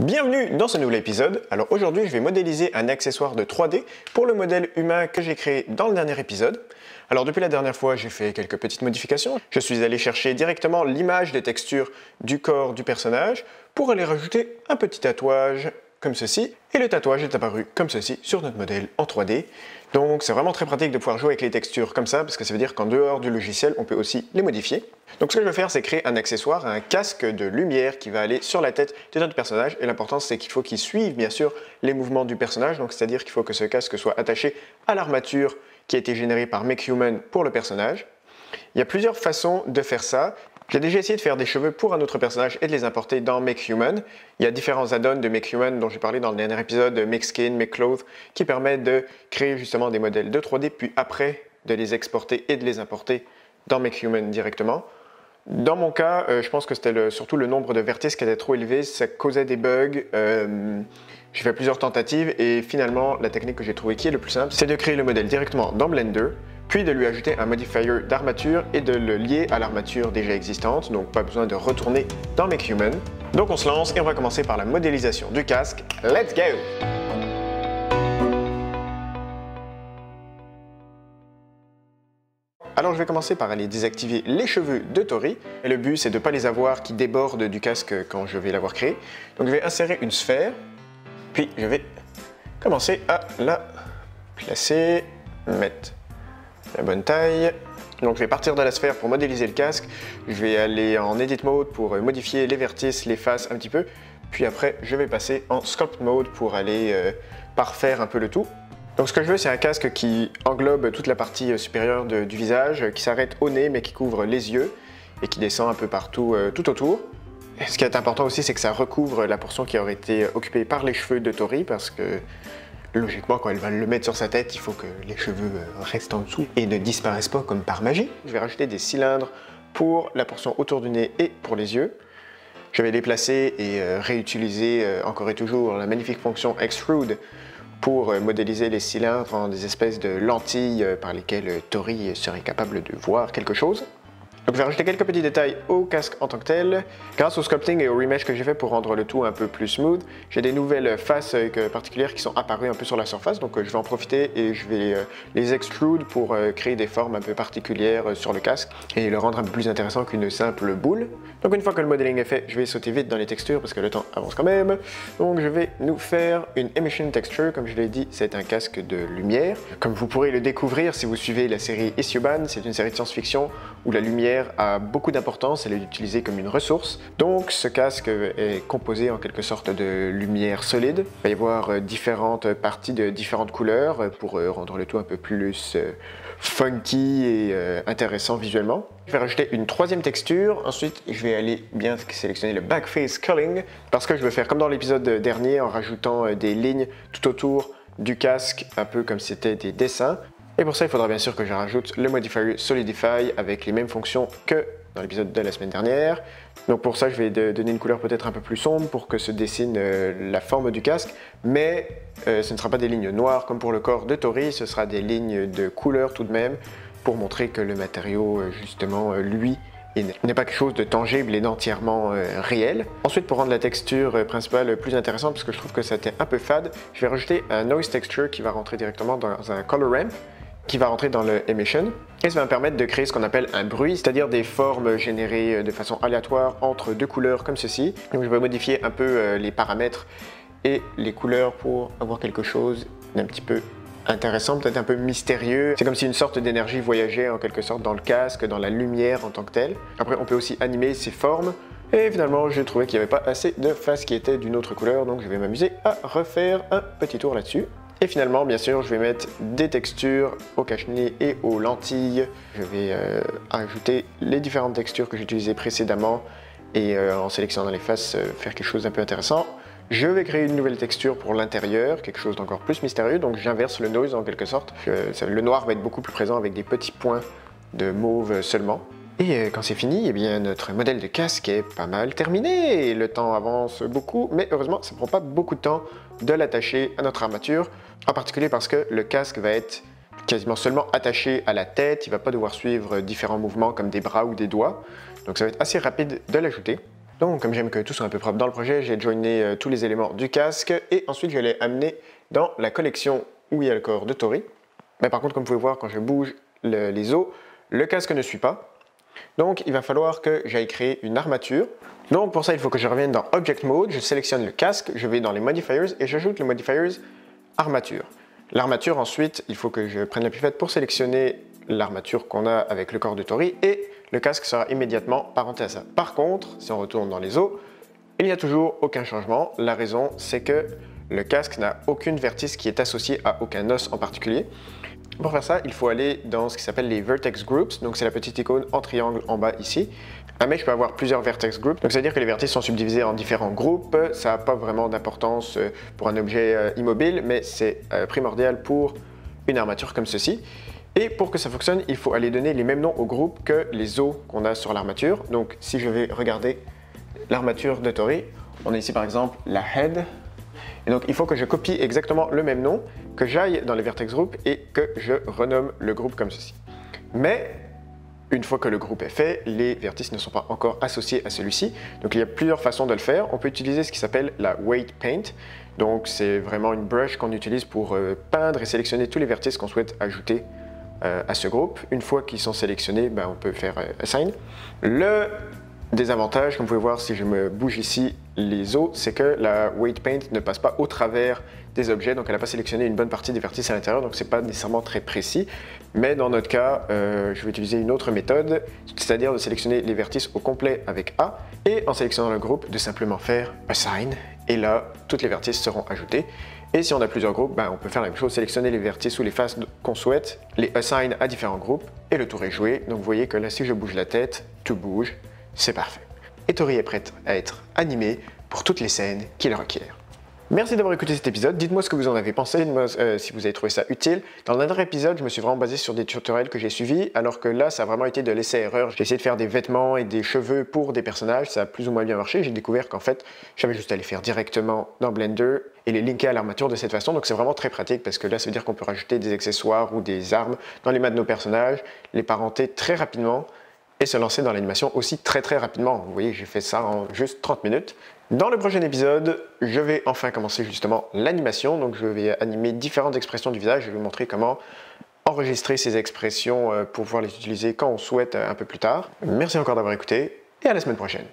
Bienvenue dans ce nouvel épisode. Alors aujourd'hui je vais modéliser un accessoire de 3D pour le modèle humain que j'ai créé dans le dernier épisode. Alors depuis la dernière fois j'ai fait quelques petites modifications. Je suis allé chercher directement l'image des textures du corps du personnage pour aller rajouter un petit tatouage comme ceci. Et le tatouage est apparu comme ceci sur notre modèle en 3D. Donc c'est vraiment très pratique de pouvoir jouer avec les textures comme ça, parce que ça veut dire qu'en dehors du logiciel, on peut aussi les modifier. Donc ce que je vais faire, c'est créer un accessoire, un casque de lumière qui va aller sur la tête de notre personnage. Et l'important, c'est qu'il faut qu'il suive, bien sûr, les mouvements du personnage. Donc c'est-à-dire qu'il faut que ce casque soit attaché à l'armature qui a été générée par Make Human pour le personnage. Il y a plusieurs façons de faire ça. J'ai déjà essayé de faire des cheveux pour un autre personnage et de les importer dans Make Human. Il y a différents add-ons de Make Human dont j'ai parlé dans le dernier épisode, MakeSkin, MakeCloth, qui permettent de créer justement des modèles de 3D, puis après de les exporter et de les importer dans Make Human directement. Dans mon cas, je pense que c'était surtout le nombre de vertices qui était trop élevé, ça causait des bugs. J'ai fait plusieurs tentatives et finalement, la technique que j'ai trouvée qui est le plus simple, c'est de créer le modèle directement dans Blender, puis de lui ajouter un modifier d'armature et de le lier à l'armature déjà existante, donc pas besoin de retourner dans Make Human. Donc on se lance et on va commencer par la modélisation du casque. Let's go! Alors je vais commencer par aller désactiver les cheveux de Tori, et le but c'est de ne pas les avoir qui débordent du casque quand je vais l'avoir créé. Donc je vais insérer une sphère, puis je vais commencer à la placer, mettre la bonne taille. Donc je vais partir de la sphère pour modéliser le casque, je vais aller en edit mode pour modifier les vertices, les faces un petit peu, puis après je vais passer en sculpt mode pour aller parfaire un peu le tout. Donc ce que je veux, c'est un casque qui englobe toute la partie supérieure du visage, qui s'arrête au nez mais qui couvre les yeux et qui descend un peu partout tout autour. Et ce qui est important aussi, c'est que ça recouvre la portion qui aurait été occupée par les cheveux de Tori, parce que logiquement, quand elle va le mettre sur sa tête, il faut que les cheveux restent en dessous et ne disparaissent pas comme par magie. Je vais rajouter des cylindres pour la portion autour du nez et pour les yeux. Je vais les placer et réutiliser encore et toujours la magnifique fonction Extrude pour modéliser les cylindres en des espèces de lentilles par lesquelles Tori serait capable de voir quelque chose. Donc je vais rajouter quelques petits détails au casque en tant que tel. Grâce au sculpting et au remesh que j'ai fait pour rendre le tout un peu plus smooth, j'ai des nouvelles faces particulières qui sont apparues un peu sur la surface, donc je vais en profiter et je vais les extrude pour créer des formes un peu particulières sur le casque et le rendre un peu plus intéressant qu'une simple boule. Donc une fois que le modeling est fait, je vais sauter vite dans les textures parce que le temps avance quand même. Donc je vais nous faire une emission texture. Comme je l'ai dit, c'est un casque de lumière. Comme vous pourrez le découvrir si vous suivez la série Isiuban, c'est une série de science-fiction où la lumière a beaucoup d'importance, elle est utilisée comme une ressource. Donc ce casque est composé en quelque sorte de lumière solide. Il va y avoir différentes parties de différentes couleurs pour rendre le tout un peu plus funky et intéressant visuellement. Je vais rajouter une troisième texture, ensuite je vais aller bien sélectionner le Backface Culling parce que je veux faire comme dans l'épisode dernier en rajoutant des lignes tout autour du casque, un peu comme si c'était des dessins. Et pour ça, il faudra bien sûr que je rajoute le modifier Solidify avec les mêmes fonctions que dans l'épisode de la semaine dernière. Donc pour ça, je vais donner une couleur peut-être un peu plus sombre pour que se dessine la forme du casque, mais ce ne sera pas des lignes noires comme pour le corps de Tori, ce sera des lignes de couleur tout de même pour montrer que le matériau, justement, lui, n'est pas quelque chose de tangible et d'entièrement réel. Ensuite, pour rendre la texture principale plus intéressante, parce que je trouve que ça était un peu fade, je vais rajouter un Noise Texture qui va rentrer directement dans un Color Ramp, qui va rentrer dans le Emission, et ça va me permettre de créer ce qu'on appelle un bruit, c'est-à-dire des formes générées de façon aléatoire entre deux couleurs comme ceci. Donc je vais modifier un peu les paramètres et les couleurs pour avoir quelque chose d'un petit peu intéressant, peut-être un peu mystérieux. C'est comme si une sorte d'énergie voyageait en quelque sorte dans le casque, dans la lumière en tant que telle. Après on peut aussi animer ces formes, et finalement j'ai trouvé qu'il n'y avait pas assez de faces qui étaient d'une autre couleur, donc je vais m'amuser à refaire un petit tour là-dessus. Et finalement, bien sûr, je vais mettre des textures au cache-nez et aux lentilles. Je vais ajouter les différentes textures que j'utilisais précédemment et en sélectionnant les faces, faire quelque chose d'un peu intéressant. Je vais créer une nouvelle texture pour l'intérieur, quelque chose d'encore plus mystérieux. Donc j'inverse le noise en quelque sorte. Le noir va être beaucoup plus présent avec des petits points de mauve seulement. Et quand c'est fini, eh bien notre modèle de casque est pas mal terminé. Le temps avance beaucoup, mais heureusement, ça ne prend pas beaucoup de temps de l'attacher à notre armature, en particulier parce que le casque va être quasiment seulement attaché à la tête, il ne va pas devoir suivre différents mouvements comme des bras ou des doigts, donc ça va être assez rapide de l'ajouter. Donc comme j'aime que tout soit un peu propre dans le projet, j'ai joiné tous les éléments du casque et ensuite je les amener dans la collection où il y a le corps de Tori. Mais par contre, comme vous pouvez voir, quand je bouge les os, le casque ne suit pas. Donc il va falloir que j'aille créer une armature. Donc pour ça, il faut que je revienne dans Object Mode, je sélectionne le casque, je vais dans les Modifiers et j'ajoute le Modifiers Armature. L'armature, ensuite, il faut que je prenne la pipette pour sélectionner l'armature qu'on a avec le corps de Tori et le casque sera immédiatement parenté à ça. Par contre, si on retourne dans les os, il n'y a toujours aucun changement. La raison, c'est que le casque n'a aucune vertice qui est associée à aucun os en particulier. Pour faire ça, il faut aller dans ce qui s'appelle les Vertex Groups, donc c'est la petite icône en triangle en bas ici. Un mec peut avoir plusieurs Vertex Groups, donc c'est-à-dire que les vertices sont subdivisés en différents groupes. Ça n'a pas vraiment d'importance pour un objet immobile, mais c'est primordial pour une armature comme ceci. Et pour que ça fonctionne, il faut aller donner les mêmes noms aux groupes que les os qu'on a sur l'armature. Donc si je vais regarder l'armature de Tori, on a ici par exemple la Head. Et donc il faut que je copie exactement le même nom, que j'aille dans les Vertex Group et que je renomme le groupe comme ceci. Mais une fois que le groupe est fait, les vertices ne sont pas encore associés à celui-ci. Donc il y a plusieurs façons de le faire. On peut utiliser ce qui s'appelle la Weight Paint. Donc c'est vraiment une brush qu'on utilise pour peindre et sélectionner tous les vertices qu'on souhaite ajouter à ce groupe. Une fois qu'ils sont sélectionnés, ben, on peut faire Assign. Le désavantage, comme vous pouvez voir si je me bouge ici les os, c'est que la Weight Paint ne passe pas au travers des objets, donc elle n'a pas sélectionné une bonne partie des vertices à l'intérieur, donc c'est pas nécessairement très précis. Mais dans notre cas, je vais utiliser une autre méthode, c'est-à-dire de sélectionner les vertices au complet avec A, et en sélectionnant le groupe, de simplement faire Assign, et là, toutes les vertices seront ajoutées. Et si on a plusieurs groupes, ben, on peut faire la même chose, sélectionner les vertices ou les faces qu'on souhaite, les Assign à différents groupes, et le tour est joué. Donc vous voyez que là, si je bouge la tête, tout bouge. C'est parfait. Et Tori est prête à être animée pour toutes les scènes qui le requièrent. Merci d'avoir écouté cet épisode. Dites-moi ce que vous en avez pensé, si vous avez trouvé ça utile. Dans le dernier épisode, je me suis vraiment basé sur des tutoriels que j'ai suivis, alors que là, ça a vraiment été de l'essai-erreur. J'ai essayé de faire des vêtements et des cheveux pour des personnages, ça a plus ou moins bien marché. J'ai découvert qu'en fait, j'avais juste à les faire directement dans Blender et les linker à l'armature de cette façon. Donc c'est vraiment très pratique parce que là, ça veut dire qu'on peut rajouter des accessoires ou des armes dans les mains de nos personnages, les parenter très rapidement et se lancer dans l'animation aussi très rapidement. Vous voyez, j'ai fait ça en juste 30 minutes. Dans le prochain épisode, je vais enfin commencer justement l'animation. Donc je vais animer différentes expressions du visage. Je vais vous montrer comment enregistrer ces expressions pour pouvoir les utiliser quand on souhaite un peu plus tard. Merci encore d'avoir écouté et à la semaine prochaine.